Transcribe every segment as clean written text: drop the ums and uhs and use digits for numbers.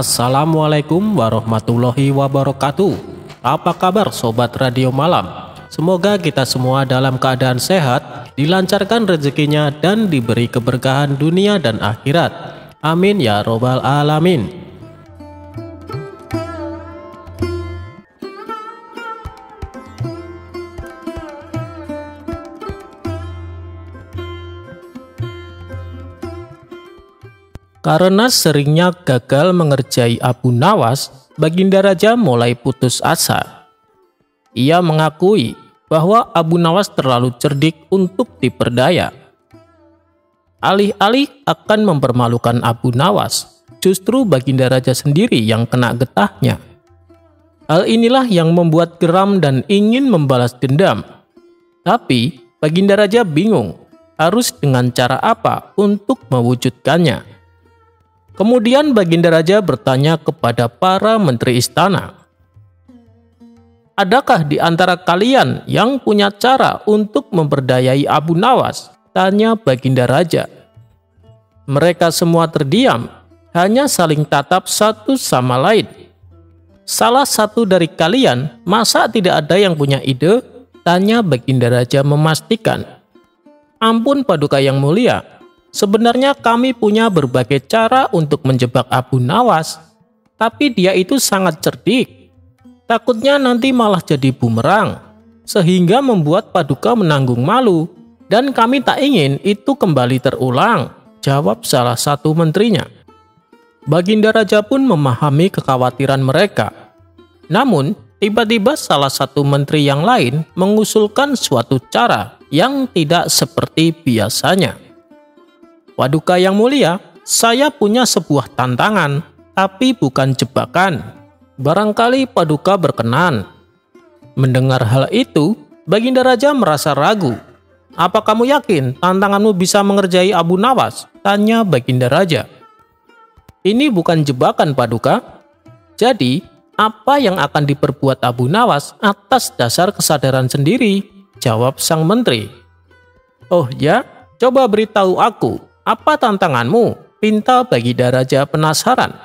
Assalamualaikum warahmatullahi wabarakatuh. Apa kabar Sobat Radio Malam? Semoga kita semua dalam keadaan sehat, dilancarkan rezekinya dan diberi keberkahan dunia dan akhirat. Amin ya robbal alamin. Karena seringnya gagal mengerjai Abu Nawas, Baginda Raja mulai putus asa. Ia mengakui bahwa Abu Nawas terlalu cerdik untuk diperdaya. Alih-alih akan mempermalukan Abu Nawas, justru Baginda Raja sendiri yang kena getahnya. Hal inilah yang membuat geram dan ingin membalas dendam. Tapi Baginda Raja bingung harus dengan cara apa untuk mewujudkannya. Kemudian Baginda Raja bertanya kepada para menteri istana, "Adakah di antara kalian yang punya cara untuk memperdayai Abu Nawas?" tanya Baginda Raja. Mereka semua terdiam, hanya saling tatap satu sama lain. "Salah satu dari kalian, masa tidak ada yang punya ide?" tanya Baginda Raja memastikan. "Ampun Paduka yang mulia, sebenarnya kami punya berbagai cara untuk menjebak Abu Nawas, tapi dia itu sangat cerdik. Takutnya nanti malah jadi bumerang, sehingga membuat Paduka menanggung malu, dan kami tak ingin itu kembali terulang," jawab salah satu menterinya. Baginda Raja pun memahami kekhawatiran mereka. Namun, tiba-tiba salah satu menteri yang lain mengusulkan suatu cara yang tidak seperti biasanya. "Paduka yang mulia, saya punya sebuah tantangan, tapi bukan jebakan. Barangkali Paduka berkenan." Mendengar hal itu, Baginda Raja merasa ragu. "Apa kamu yakin tantanganmu bisa mengerjai Abu Nawas?" tanya Baginda Raja. "Ini bukan jebakan Paduka. Jadi, apa yang akan diperbuat Abu Nawas atas dasar kesadaran sendiri?" jawab sang menteri. "Oh ya, coba beritahu aku. Apa tantanganmu?" pinta Baginda Raja penasaran.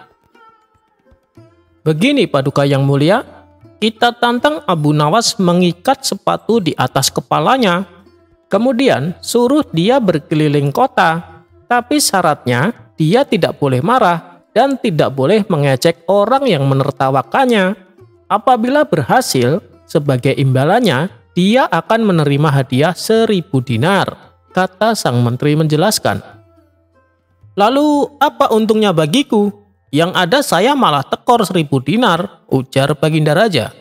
"Begini Paduka yang mulia, kita tantang Abu Nawas mengikat sepatu di atas kepalanya. Kemudian suruh dia berkeliling kota. Tapi syaratnya dia tidak boleh marah dan tidak boleh mengejek orang yang menertawakannya. Apabila berhasil, sebagai imbalannya dia akan menerima hadiah 1000 dinar. Kata sang menteri menjelaskan. "Lalu apa untungnya bagiku? Yang ada saya malah tekor 1000 dinar, ujar Baginda Raja.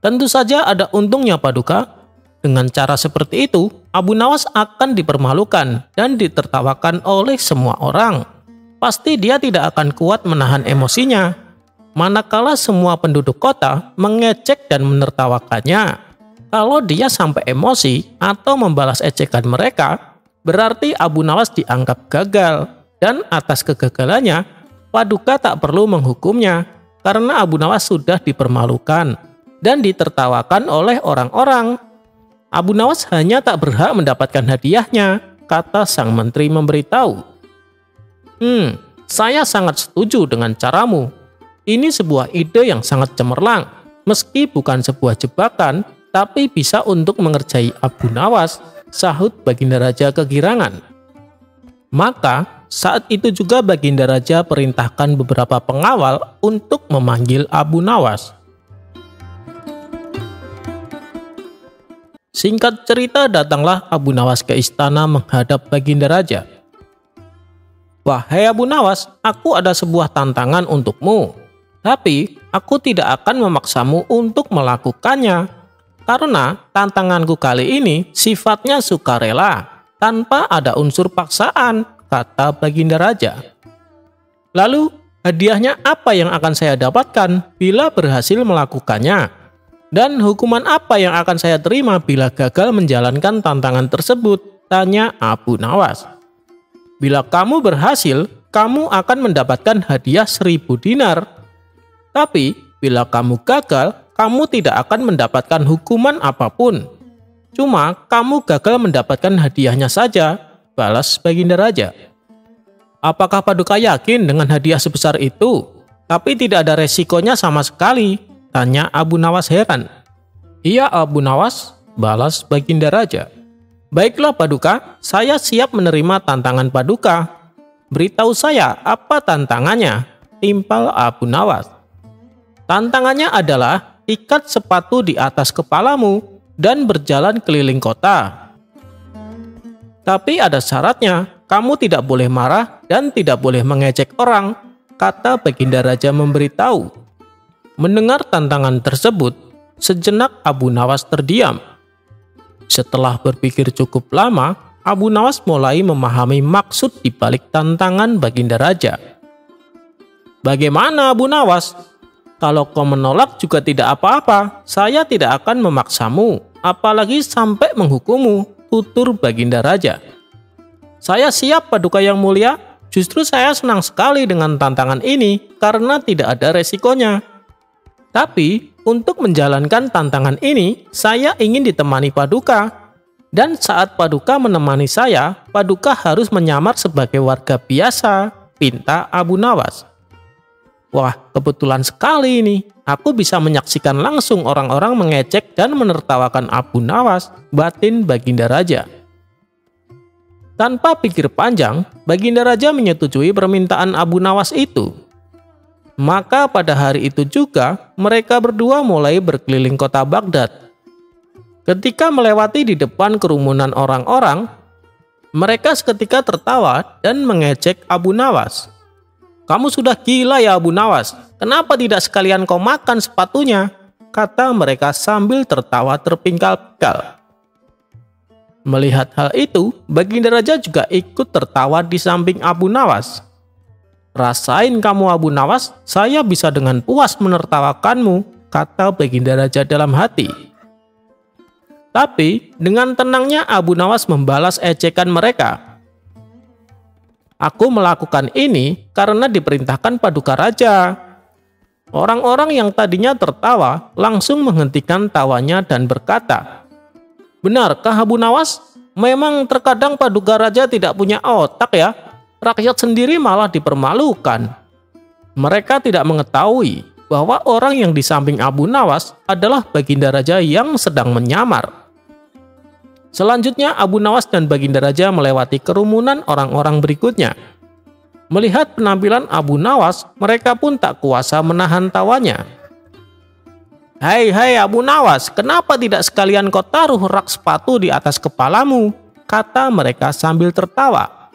"Tentu saja ada untungnya Paduka. Dengan cara seperti itu, Abu Nawas akan dipermalukan dan ditertawakan oleh semua orang. Pasti dia tidak akan kuat menahan emosinya. Manakala semua penduduk kota mengecek dan menertawakannya. Kalau dia sampai emosi atau membalas ejekan mereka, berarti Abu Nawas dianggap gagal, dan atas kegagalannya Paduka tak perlu menghukumnya karena Abu Nawas sudah dipermalukan dan ditertawakan oleh orang-orang. Abu Nawas hanya tak berhak mendapatkan hadiahnya," kata sang menteri memberitahu. Saya sangat setuju dengan caramu. Ini sebuah ide yang sangat cemerlang, meski bukan sebuah jebakan, tapi bisa untuk mengerjai Abu Nawas," sahut Baginda Raja kegirangan. Maka saat itu juga Baginda Raja perintahkan beberapa pengawal untuk memanggil Abu Nawas. Singkat cerita, datanglah Abu Nawas ke istana menghadap Baginda Raja. "Wahai Abu Nawas, aku ada sebuah tantangan untukmu. Tapi aku tidak akan memaksamu untuk melakukannya. Karena tantanganku kali ini sifatnya sukarela, tanpa ada unsur paksaan," kata Baginda Raja. "Lalu, hadiahnya apa yang akan saya dapatkan bila berhasil melakukannya? Dan hukuman apa yang akan saya terima bila gagal menjalankan tantangan tersebut?" tanya Abu Nawas. "Bila kamu berhasil, kamu akan mendapatkan hadiah 1000 dinar. Tapi, bila kamu gagal, kamu tidak akan mendapatkan hukuman apapun. Cuma kamu gagal mendapatkan hadiahnya saja," balas Baginda Raja. "Apakah Paduka yakin dengan hadiah sebesar itu? Tapi tidak ada resikonya sama sekali, tanya Abu Nawas heran. Iya Abu Nawas, balas Baginda Raja. Baiklah Paduka, saya siap menerima tantangan Paduka. Beritahu saya apa tantangannya, timpal Abu Nawas. Tantangannya adalah ikat sepatu di atas kepalamu dan berjalan keliling kota. Tapi ada syaratnya, kamu tidak boleh marah dan tidak boleh mengejek orang, kata Baginda Raja memberitahu. Mendengar tantangan tersebut, sejenak Abu Nawas terdiam. Setelah berpikir cukup lama, Abu Nawas mulai memahami maksud dibalik tantangan Baginda Raja. Bagaimana Abu Nawas? Kalau kau menolak juga tidak apa-apa, saya tidak akan memaksamu, apalagi sampai menghukummu, tutur Baginda Raja. Saya siap Paduka yang mulia, justru saya senang sekali dengan tantangan ini karena tidak ada resikonya. Tapi untuk menjalankan tantangan ini, saya ingin ditemani Paduka. Dan saat Paduka menemani saya, Paduka harus menyamar sebagai warga biasa, pinta Abu Nawas. Wah, kebetulan sekali ini. Aku bisa menyaksikan langsung orang-orang mengecek dan menertawakan Abu Nawas, batin Baginda Raja. Tanpa pikir panjang, Baginda Raja menyetujui permintaan Abu Nawas itu. Maka pada hari itu juga, mereka berdua mulai berkeliling kota Baghdad. Ketika melewati di depan kerumunan orang-orang, mereka seketika tertawa dan mengejek Abu Nawas. Kamu sudah gila ya Abu Nawas, kenapa tidak sekalian kau makan sepatunya? Kata mereka sambil tertawa terpingkal-pingkal. Melihat hal itu, Baginda Raja juga ikut tertawa di samping Abu Nawas. Rasain kamu Abu Nawas, saya bisa dengan puas menertawakanmu, kata Baginda Raja dalam hati. Tapi, dengan tenangnya Abu Nawas membalas ejekan mereka. Aku melakukan ini karena diperintahkan Paduka Raja. Orang-orang yang tadinya tertawa langsung menghentikan tawanya dan berkata, benarkah Abu Nawas? Memang terkadang Paduka Raja tidak punya otak ya. Rakyat sendiri malah dipermalukan. Mereka tidak mengetahui bahwa orang yang di samping Abu Nawas adalah Baginda Raja yang sedang menyamar. Selanjutnya Abu Nawas dan Baginda Raja melewati kerumunan orang-orang berikutnya. Melihat penampilan Abu Nawas, mereka pun tak kuasa menahan tawanya. Hai Abu Nawas, kenapa tidak sekalian kau taruh rak sepatu di atas kepalamu? Kata mereka sambil tertawa.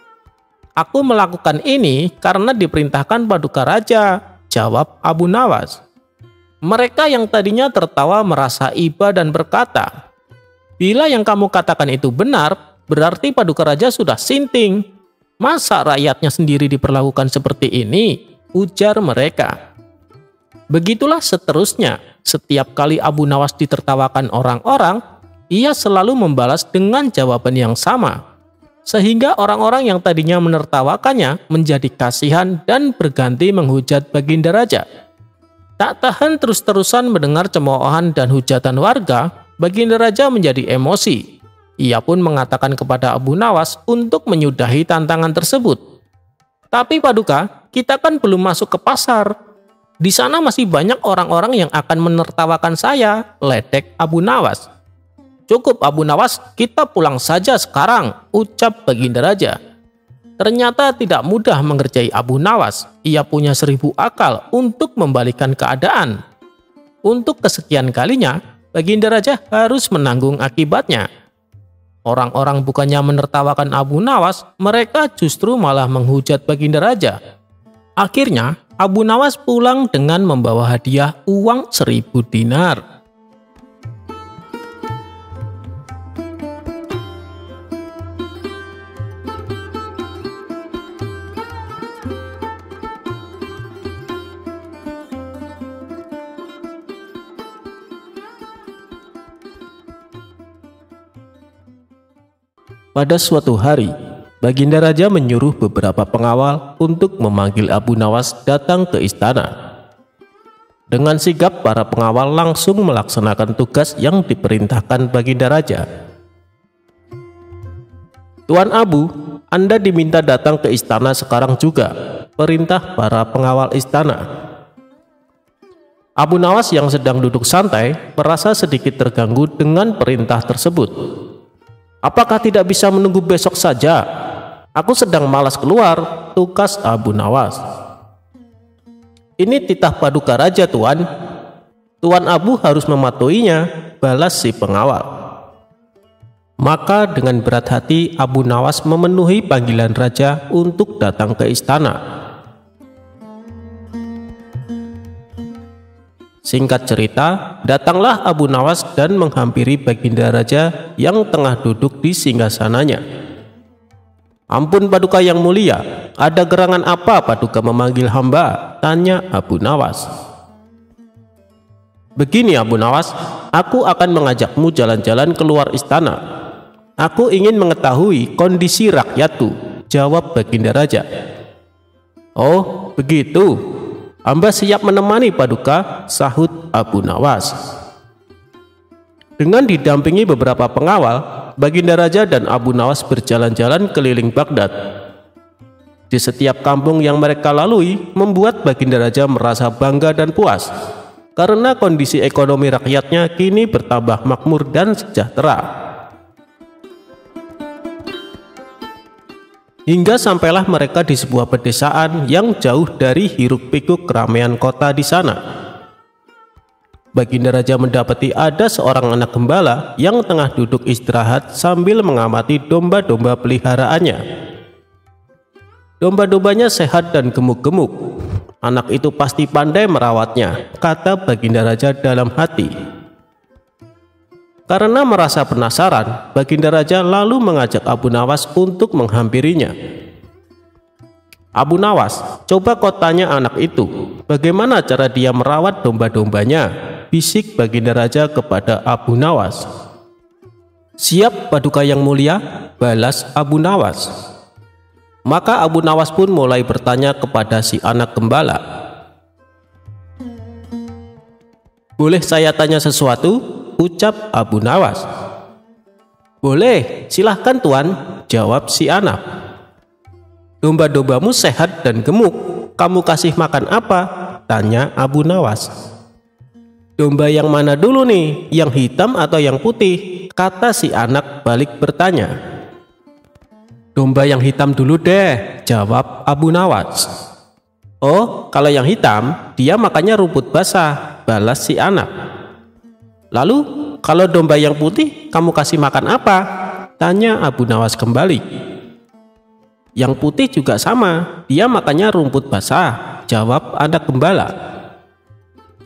Aku melakukan ini karena diperintahkan Paduka Raja, jawab Abu Nawas. Mereka yang tadinya tertawa merasa iba dan berkata, bila yang kamu katakan itu benar, berarti Paduka Raja sudah sinting. Masa rakyatnya sendiri diperlakukan seperti ini? Ujar mereka. Begitulah seterusnya. Setiap kali Abu Nawas ditertawakan orang-orang, ia selalu membalas dengan jawaban yang sama. Sehingga orang-orang yang tadinya menertawakannya menjadi kasihan dan berganti menghujat Baginda Raja. Tak tahan terus-terusan mendengar cemoohan dan hujatan warga, Baginda Raja menjadi emosi. Ia pun mengatakan kepada Abu Nawas untuk menyudahi tantangan tersebut. Tapi Paduka, kita kan belum masuk ke pasar. Di sana masih banyak orang-orang yang akan menertawakan saya, ledek Abu Nawas. Cukup Abu Nawas, kita pulang saja sekarang, ucap Baginda Raja. Ternyata tidak mudah mengerjai Abu Nawas. Ia punya 1000 akal untuk membalikan keadaan. Untuk kesekian kalinya, Baginda Raja harus menanggung akibatnya. Orang-orang bukannya menertawakan Abu Nawas, mereka justru malah menghujat Baginda Raja. Akhirnya, Abu Nawas pulang dengan membawa hadiah uang 1000 dinar. Pada suatu hari, Baginda Raja menyuruh beberapa pengawal untuk memanggil Abu Nawas datang ke istana. Dengan sigap, para pengawal langsung melaksanakan tugas yang diperintahkan Baginda Raja. Tuan Abu, Anda diminta datang ke istana sekarang juga, perintah para pengawal istana. Abu Nawas yang sedang duduk santai merasa sedikit terganggu dengan perintah tersebut. "Apakah tidak bisa menunggu besok saja? Aku sedang malas keluar," tukas Abu Nawas. "Ini titah paduka raja, Tuan. Tuan Abu harus mematuhinya," balas si pengawal. Maka dengan berat hati Abu Nawas memenuhi panggilan raja untuk datang ke istana. Singkat cerita, datanglah Abu Nawas dan menghampiri baginda raja yang tengah duduk di singgasananya. "Ampun paduka yang mulia, ada gerangan apa paduka memanggil hamba?" tanya Abu Nawas. "Begini Abu Nawas, aku akan mengajakmu jalan-jalan keluar istana. Aku ingin mengetahui kondisi rakyatku," jawab baginda raja. "Oh, begitu. Hamba siap menemani paduka," sahut Abu Nawas. Dengan didampingi beberapa pengawal, baginda raja dan Abu Nawas berjalan-jalan keliling Baghdad. Di setiap kampung yang mereka lalui, membuat baginda raja merasa bangga dan puas, karena kondisi ekonomi rakyatnya kini bertambah makmur dan sejahtera. Hingga sampailah mereka di sebuah pedesaan yang jauh dari hiruk-pikuk keramaian kota di sana. Baginda raja mendapati ada seorang anak gembala yang tengah duduk istirahat sambil mengamati domba-domba peliharaannya. "Domba-dombanya sehat dan gemuk-gemuk. Anak itu pasti pandai merawatnya," kata baginda raja dalam hati. Karena merasa penasaran, baginda raja lalu mengajak Abu Nawas untuk menghampirinya. "Abu Nawas, coba kau tanya anak itu, bagaimana cara dia merawat domba-dombanya?" bisik baginda raja kepada Abu Nawas. "Siap paduka yang mulia," balas Abu Nawas. Maka Abu Nawas pun mulai bertanya kepada si anak gembala. "Boleh saya tanya sesuatu?" ucap Abu Nawas. "Boleh, silahkan Tuan," jawab si anak. "Domba-dombamu sehat dan gemuk, kamu kasih makan apa?" tanya Abu Nawas. "Domba yang mana dulu nih, yang hitam atau yang putih?" kata si anak balik bertanya. "Domba yang hitam dulu deh," jawab Abu Nawas. "Oh, kalau yang hitam, dia makannya rumput basah," balas si anak. "Lalu, kalau domba yang putih, kamu kasih makan apa?" tanya Abu Nawas kembali. "Yang putih juga sama, dia makannya rumput basah," jawab anak gembala.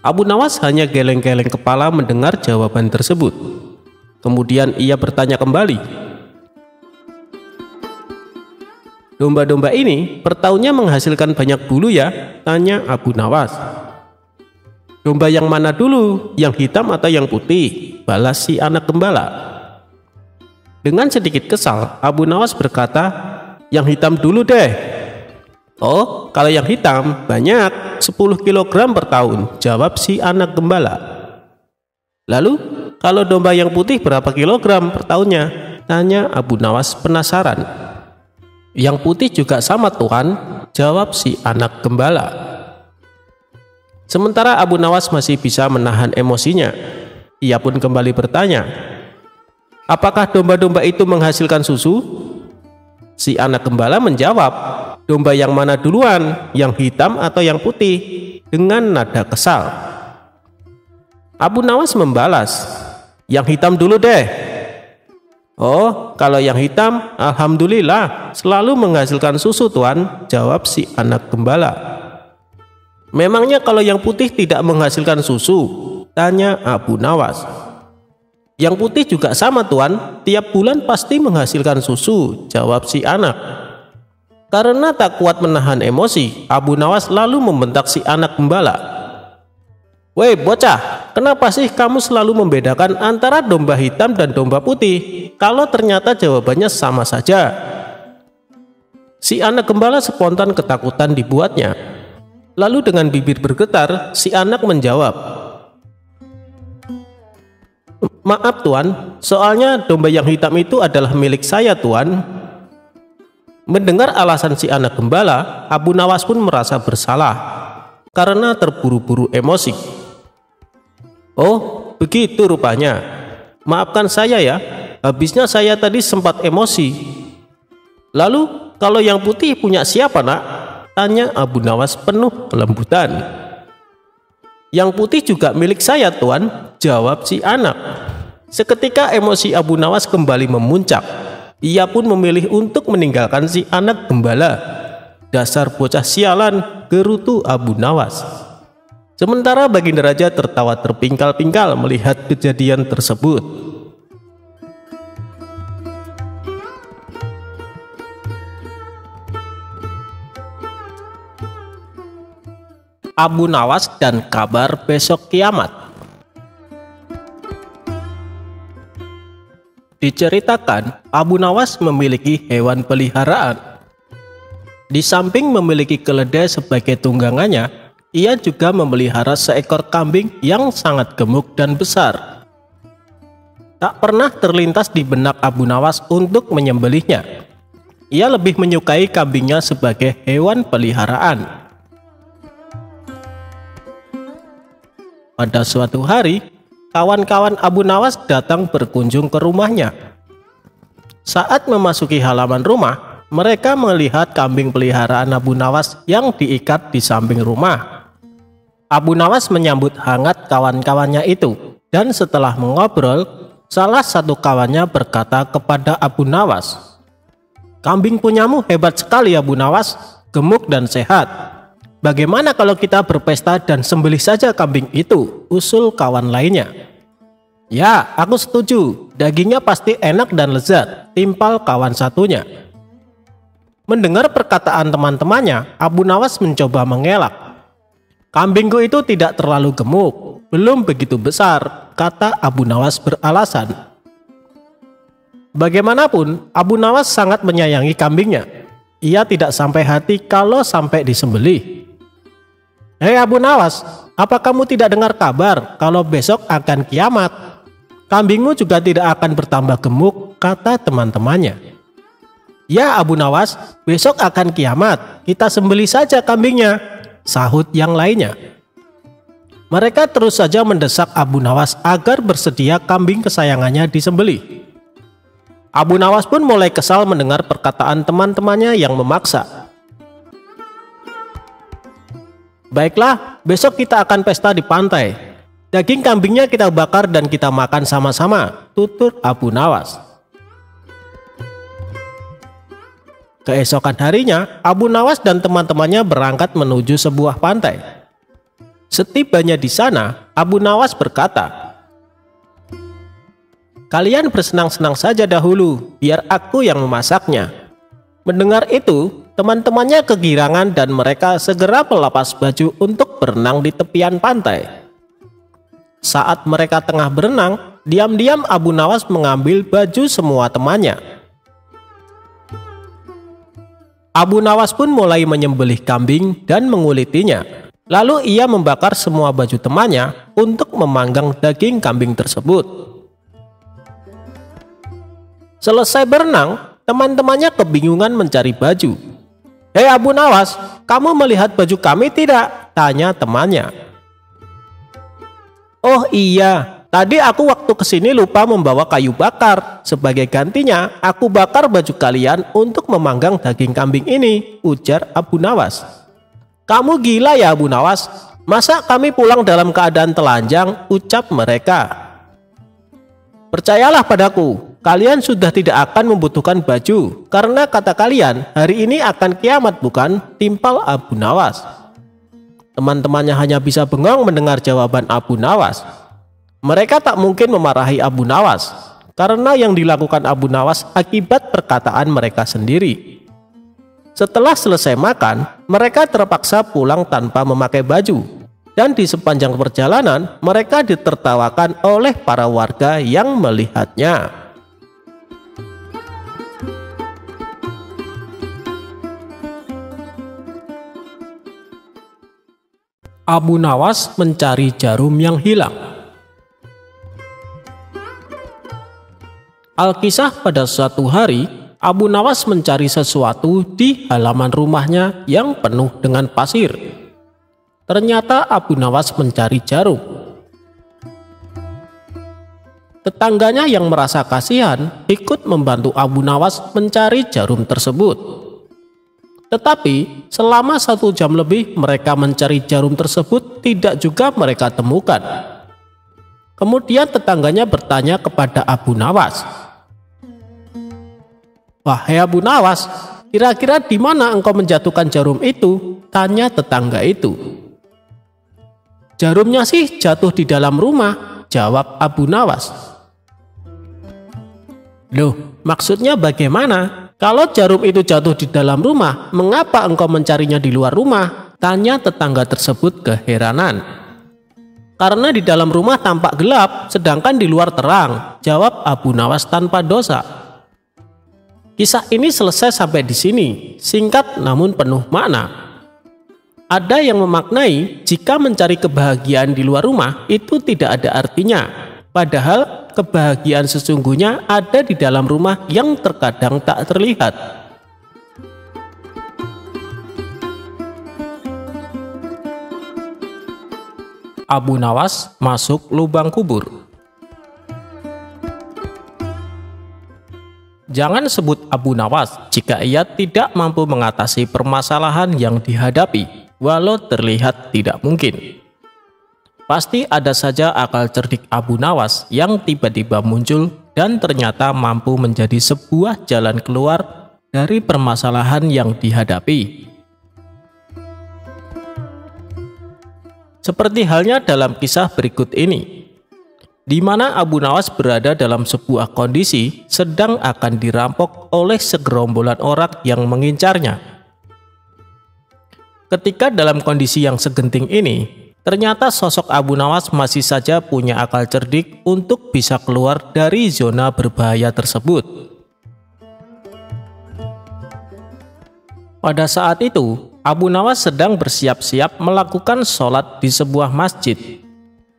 Abu Nawas hanya geleng-geleng kepala mendengar jawaban tersebut. Kemudian ia bertanya kembali. "Domba-domba ini per tahunnya menghasilkan banyak bulu ya?" tanya Abu Nawas. "Domba yang mana dulu, yang hitam atau yang putih?" balas si anak gembala. Dengan sedikit kesal, Abu Nawas berkata, "Yang hitam dulu deh." "Oh, kalau yang hitam, banyak, 10 kg per tahun," jawab si anak gembala. "Lalu, kalau domba yang putih berapa kilogram per tahunnya?" tanya Abu Nawas penasaran. "Yang putih juga sama, Tuan," jawab si anak gembala. Sementara Abu Nawas masih bisa menahan emosinya, ia pun kembali bertanya, "Apakah domba-domba itu menghasilkan susu?" Si anak gembala menjawab, "Domba yang mana duluan, yang hitam atau yang putih?" dengan nada kesal. Abu Nawas membalas, "Yang hitam dulu deh." "Oh, kalau yang hitam, alhamdulillah, selalu menghasilkan susu, Tuan," jawab si anak gembala. "Memangnya kalau yang putih tidak menghasilkan susu?" tanya Abu Nawas. "Yang putih juga sama, Tuan, tiap bulan pasti menghasilkan susu," jawab si anak. Karena tak kuat menahan emosi, Abu Nawas lalu membentak si anak gembala. "Woi bocah, kenapa sih kamu selalu membedakan antara domba hitam dan domba putih, kalau ternyata jawabannya sama saja?" Si anak gembala spontan ketakutan dibuatnya. Lalu dengan bibir bergetar, si anak menjawab, "Maaf Tuan, soalnya domba yang hitam itu adalah milik saya, Tuan." Mendengar alasan si anak gembala, Abu Nawas pun merasa bersalah, karena terburu-buru emosi. Oh, begitu rupanya. Maafkan saya ya, habisnya saya tadi sempat emosi. Lalu, kalau yang putih punya siapa, Nak? Tanya Abu Nawas penuh kelembutan. Yang putih juga milik saya, Tuan, jawab si anak. Seketika emosi Abu Nawas kembali memuncak. Ia pun memilih untuk meninggalkan si anak gembala. Dasar bocah sialan, gerutu Abu Nawas. Sementara Baginda Raja tertawa terpingkal-pingkal melihat kejadian tersebut. Abu Nawas dan kabar besok kiamat. Diceritakan, Abu Nawas memiliki hewan peliharaan. Di samping memiliki keledai sebagai tunggangannya, ia juga memelihara seekor kambing yang sangat gemuk dan besar. Tak pernah terlintas di benak Abu Nawas untuk menyembelihnya. Ia lebih menyukai kambingnya sebagai hewan peliharaan. Pada suatu hari, kawan-kawan Abu Nawas datang berkunjung ke rumahnya. Saat memasuki halaman rumah, mereka melihat kambing peliharaan Abu Nawas yang diikat di samping rumah. Abu Nawas menyambut hangat kawan-kawannya itu, dan setelah mengobrol, salah satu kawannya berkata kepada Abu Nawas, "Kambing punyamu hebat sekali, Abu Nawas, gemuk dan sehat. Bagaimana kalau kita berpesta dan sembelih saja kambing itu?" usul kawan lainnya. "Ya, aku setuju. Dagingnya pasti enak dan lezat," timpal kawan satunya. Mendengar perkataan teman-temannya, Abu Nawas mencoba mengelak. "Kambingku itu tidak terlalu gemuk, belum begitu besar," kata Abu Nawas beralasan. Bagaimanapun, Abu Nawas sangat menyayangi kambingnya. Ia tidak sampai hati kalau sampai disembelih. "Hei Abu Nawas, apa kamu tidak dengar kabar kalau besok akan kiamat? Kambingmu juga tidak akan bertambah gemuk," kata teman-temannya. "Ya Abu Nawas, besok akan kiamat, kita sembelih saja kambingnya," sahut yang lainnya. Mereka terus saja mendesak Abu Nawas agar bersedia kambing kesayangannya disembelih. Abu Nawas pun mulai kesal mendengar perkataan teman-temannya yang memaksa. "Baiklah, besok kita akan pesta di pantai. Daging kambingnya kita bakar dan kita makan sama-sama," tutur Abu Nawas. Keesokan harinya, Abu Nawas dan teman-temannya berangkat menuju sebuah pantai. Setibanya di sana, Abu Nawas berkata, "Kalian bersenang-senang saja dahulu, biar aku yang memasaknya." Mendengar itu, teman-temannya kegirangan dan mereka segera melepas baju untuk berenang di tepian pantai. Saat mereka tengah berenang, diam-diam Abu Nawas mengambil baju semua temannya. Abu Nawas pun mulai menyembelih kambing dan mengulitinya. Lalu ia membakar semua baju temannya untuk memanggang daging kambing tersebut. Selesai berenang, teman-temannya kebingungan mencari baju. "Hei Abu Nawas, kamu melihat baju kami tidak?" tanya temannya. "Oh iya, tadi aku waktu kesini lupa membawa kayu bakar. Sebagai gantinya, aku bakar baju kalian untuk memanggang daging kambing ini," ujar Abu Nawas. "Kamu gila ya Abu Nawas? Masa kami pulang dalam keadaan telanjang?" ucap mereka. "Percayalah padaku, kalian sudah tidak akan membutuhkan baju. Karena kata kalian, hari ini akan kiamat bukan?" timpal Abu Nawas. Teman-temannya hanya bisa bengong mendengar jawaban Abu Nawas. Mereka tak mungkin memarahi Abu Nawas, karena yang dilakukan Abu Nawas akibat perkataan mereka sendiri. Setelah selesai makan, mereka terpaksa pulang tanpa memakai baju. Dan di sepanjang perjalanan, mereka ditertawakan oleh para warga yang melihatnya. Abu Nawas mencari jarum yang hilang. Alkisah pada suatu hari, Abu Nawas mencari sesuatu di halaman rumahnya yang penuh dengan pasir. Ternyata Abu Nawas mencari jarum. Tetangganya yang merasa kasihan ikut membantu Abu Nawas mencari jarum tersebut. Tetapi selama 1 jam lebih mereka mencari jarum tersebut tidak juga mereka temukan. Kemudian tetangganya bertanya kepada Abu Nawas, "Wahai Abu Nawas, kira-kira di mana engkau menjatuhkan jarum itu?" tanya tetangga itu. "Jarumnya sih jatuh di dalam rumah," jawab Abu Nawas. "Loh, maksudnya bagaimana? Kalau jarum itu jatuh di dalam rumah, mengapa engkau mencarinya di luar rumah?" tanya tetangga tersebut keheranan. "Karena di dalam rumah tampak gelap, sedangkan di luar terang," jawab Abu Nawas tanpa dosa. Kisah ini selesai sampai di sini, singkat namun penuh makna. Ada yang memaknai jika mencari kebahagiaan di luar rumah itu tidak ada artinya, padahal kebahagiaan sesungguhnya ada di dalam rumah yang terkadang tak terlihat. Abu Nawas masuk lubang kubur. Jangan sebut Abu Nawas jika ia tidak mampu mengatasi permasalahan yang dihadapi, walau terlihat tidak mungkin. Pasti ada saja akal cerdik Abu Nawas yang tiba-tiba muncul dan ternyata mampu menjadi sebuah jalan keluar dari permasalahan yang dihadapi. Seperti halnya dalam kisah berikut ini, di mana Abu Nawas berada dalam sebuah kondisi sedang akan dirampok oleh segerombolan orang yang mengincarnya. Ketika dalam kondisi yang segenting ini, ternyata sosok Abu Nawas masih saja punya akal cerdik untuk bisa keluar dari zona berbahaya tersebut. Pada saat itu, Abu Nawas sedang bersiap-siap melakukan sholat di sebuah masjid,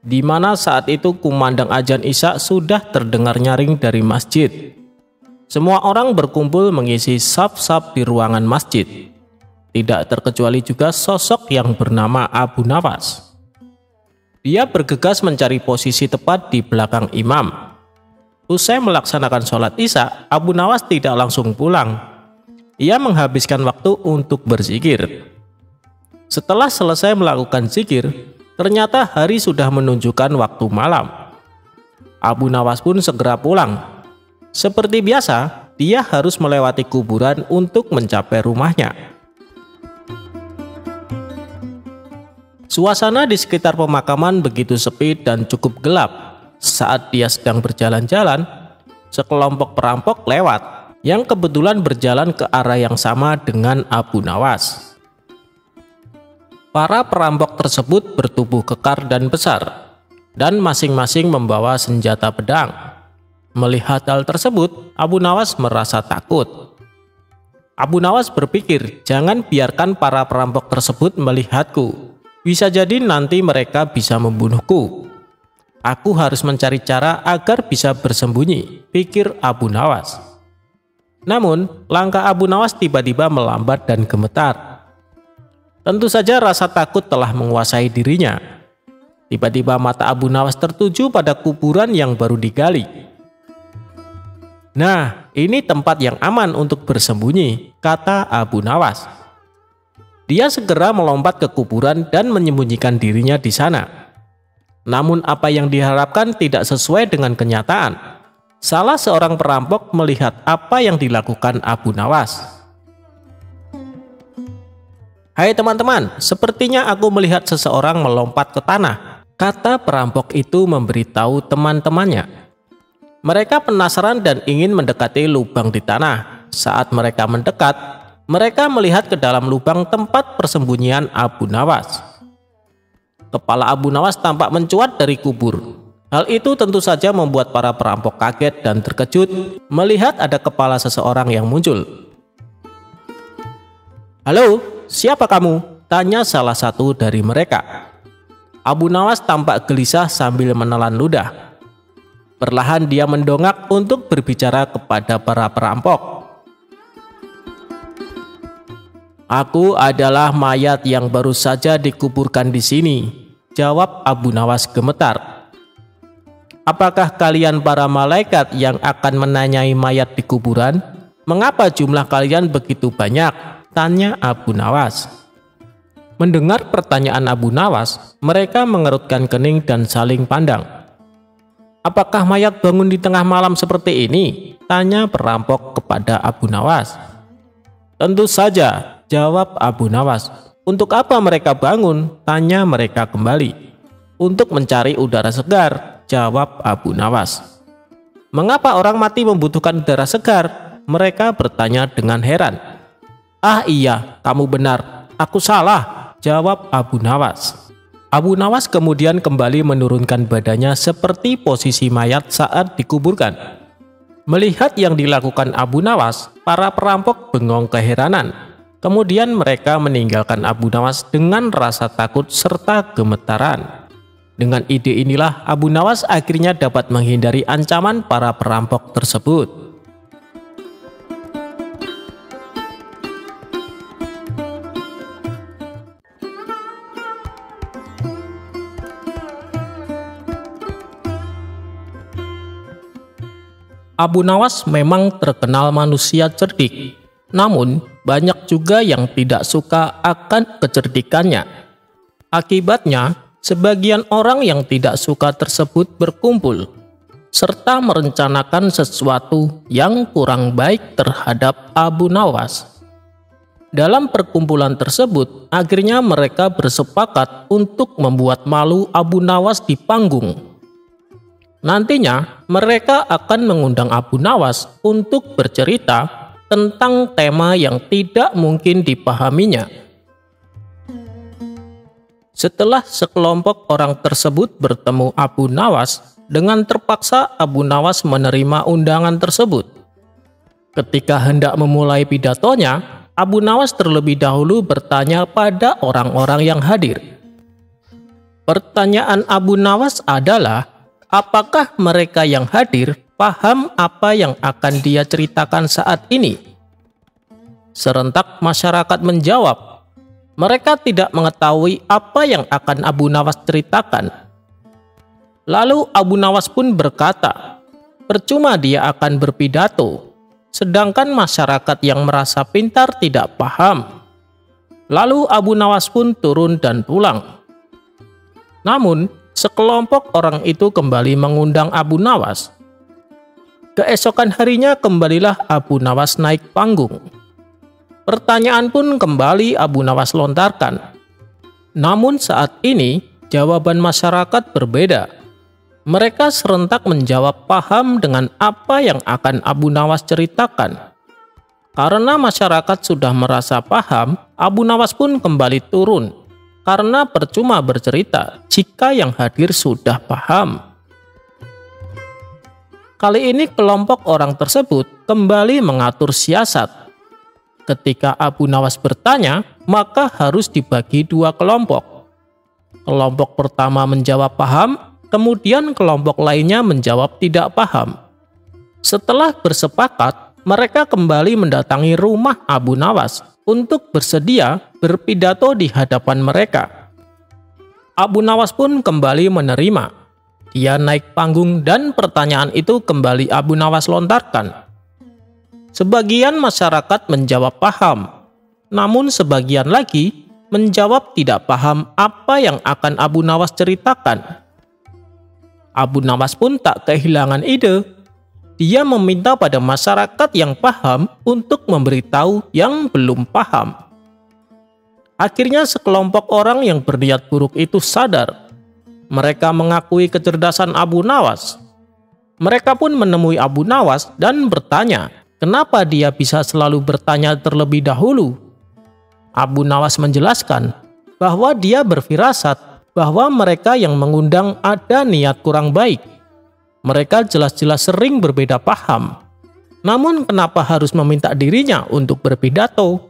di mana saat itu kumandang azan Isya sudah terdengar nyaring dari masjid. Semua orang berkumpul mengisi saf-saf di ruangan masjid, tidak terkecuali juga sosok yang bernama Abu Nawas. Dia bergegas mencari posisi tepat di belakang imam. Usai melaksanakan sholat Isya, Abu Nawas tidak langsung pulang. Ia menghabiskan waktu untuk berzikir. Setelah selesai melakukan zikir, ternyata hari sudah menunjukkan waktu malam. Abu Nawas pun segera pulang. Seperti biasa, dia harus melewati kuburan untuk mencapai rumahnya. Suasana di sekitar pemakaman begitu sepi dan cukup gelap. Saat dia sedang berjalan-jalan, sekelompok perampok lewat yang kebetulan berjalan ke arah yang sama dengan Abu Nawas. Para perampok tersebut bertubuh kekar dan besar, dan masing-masing membawa senjata pedang. Melihat hal tersebut, Abu Nawas merasa takut. Abu Nawas berpikir, "Jangan biarkan para perampok tersebut melihatku. Bisa jadi nanti mereka bisa membunuhku. Aku harus mencari cara agar bisa bersembunyi," pikir Abu Nawas. Namun, langkah Abu Nawas tiba-tiba melambat dan gemetar. Tentu saja rasa takut telah menguasai dirinya. Tiba-tiba mata Abu Nawas tertuju pada kuburan yang baru digali. "Nah, ini tempat yang aman untuk bersembunyi," kata Abu Nawas. Dia segera melompat ke kuburan dan menyembunyikan dirinya di sana. Namun apa yang diharapkan tidak sesuai dengan kenyataan. Salah seorang perampok melihat apa yang dilakukan Abu Nawas. "Hai teman-teman, sepertinya aku melihat seseorang melompat ke tanah," kata perampok itu memberitahu teman-temannya. Mereka penasaran dan ingin mendekati lubang di tanah. Saat mereka mendekat, mereka melihat ke dalam lubang tempat persembunyian Abu Nawas. Kepala Abu Nawas tampak mencuat dari kubur. Hal itu tentu saja membuat para perampok kaget dan terkejut melihat ada kepala seseorang yang muncul. "Halo, siapa kamu?" tanya salah satu dari mereka. Abu Nawas tampak gelisah sambil menelan ludah. Perlahan dia mendongak untuk berbicara kepada para perampok. "Aku adalah mayat yang baru saja dikuburkan di sini," jawab Abu Nawas gemetar. Apakah kalian para malaikat yang akan menanyai mayat di kuburan? Mengapa jumlah kalian begitu banyak? Tanya Abu Nawas. Mendengar pertanyaan Abu Nawas, mereka mengerutkan kening dan saling pandang. Apakah mayat bangun di tengah malam seperti ini? Tanya perampok kepada Abu Nawas. Tentu saja, jawab Abu Nawas. Untuk apa mereka bangun? Tanya mereka kembali. Untuk mencari udara segar, jawab Abu Nawas. Mengapa orang mati membutuhkan udara segar? Mereka bertanya dengan heran. Ah iya, kamu benar. Aku salah, jawab Abu Nawas. Abu Nawas kemudian kembali menurunkan badannya seperti posisi mayat saat dikuburkan. Melihat yang dilakukan Abu Nawas, para perampok bengong keheranan. Kemudian mereka meninggalkan Abu Nawas dengan rasa takut serta gemetaran. Dengan ide inilah Abu Nawas akhirnya dapat menghindari ancaman para perampok tersebut. Abu Nawas memang terkenal manusia cerdik, namun banyak juga yang tidak suka akan kecerdikannya. Akibatnya, sebagian orang yang tidak suka tersebut berkumpul, serta merencanakan sesuatu yang kurang baik terhadap Abu Nawas. Dalam perkumpulan tersebut, akhirnya mereka bersepakat untuk membuat malu Abu Nawas di panggung. Nantinya, mereka akan mengundang Abu Nawas untuk bercerita tentang tema yang tidak mungkin dipahaminya. Setelah sekelompok orang tersebut bertemu Abu Nawas, dengan terpaksa Abu Nawas menerima undangan tersebut. Ketika hendak memulai pidatonya, Abu Nawas terlebih dahulu bertanya pada orang-orang yang hadir. Pertanyaan Abu Nawas adalah, apakah mereka yang hadir paham apa yang akan dia ceritakan saat ini? Serentak masyarakat menjawab. Mereka tidak mengetahui apa yang akan Abu Nawas ceritakan. Lalu Abu Nawas pun berkata, percuma dia akan berpidato, sedangkan masyarakat yang merasa pintar tidak paham. Lalu Abu Nawas pun turun dan pulang. Namun, sekelompok orang itu kembali mengundang Abu Nawas. Keesokan harinya kembalilah Abu Nawas naik panggung. Pertanyaan pun kembali Abu Nawas lontarkan. Namun saat ini, jawaban masyarakat berbeda. Mereka serentak menjawab paham dengan apa yang akan Abu Nawas ceritakan. Karena masyarakat sudah merasa paham, Abu Nawas pun kembali turun. Karena percuma bercerita jika yang hadir sudah paham. Kali ini kelompok orang tersebut kembali mengatur siasat. Ketika Abu Nawas bertanya, maka harus dibagi dua kelompok. Kelompok pertama menjawab paham, kemudian kelompok lainnya menjawab tidak paham. Setelah bersepakat, mereka kembali mendatangi rumah Abu Nawas untuk bersedia berpidato di hadapan mereka. Abu Nawas pun kembali menerima. Dia naik panggung dan pertanyaan itu kembali Abu Nawas lontarkan. Sebagian masyarakat menjawab paham, namun sebagian lagi menjawab tidak paham apa yang akan Abu Nawas ceritakan. Abu Nawas pun tak kehilangan ide. Dia meminta pada masyarakat yang paham untuk memberitahu yang belum paham. Akhirnya sekelompok orang yang berniat buruk itu sadar. Mereka mengakui kecerdasan Abu Nawas. Mereka pun menemui Abu Nawas dan bertanya, kenapa dia bisa selalu bertanya terlebih dahulu? Abu Nawas menjelaskan bahwa dia berfirasat bahwa mereka yang mengundang ada niat kurang baik. Mereka jelas-jelas sering berbeda paham. Namun kenapa harus meminta dirinya untuk berpidato?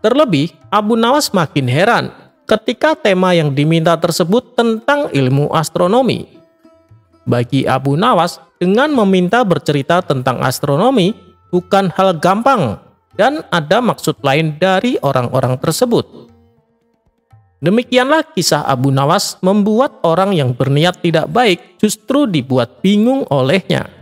Terlebih, Abu Nawas makin heran ketika tema yang diminta tersebut tentang ilmu astronomi. Bagi Abu Nawas, dengan meminta bercerita tentang astronomi, bukan hal gampang dan ada maksud lain dari orang-orang tersebut. Demikianlah kisah Abu Nawas membuat orang yang berniat tidak baik justru dibuat bingung olehnya.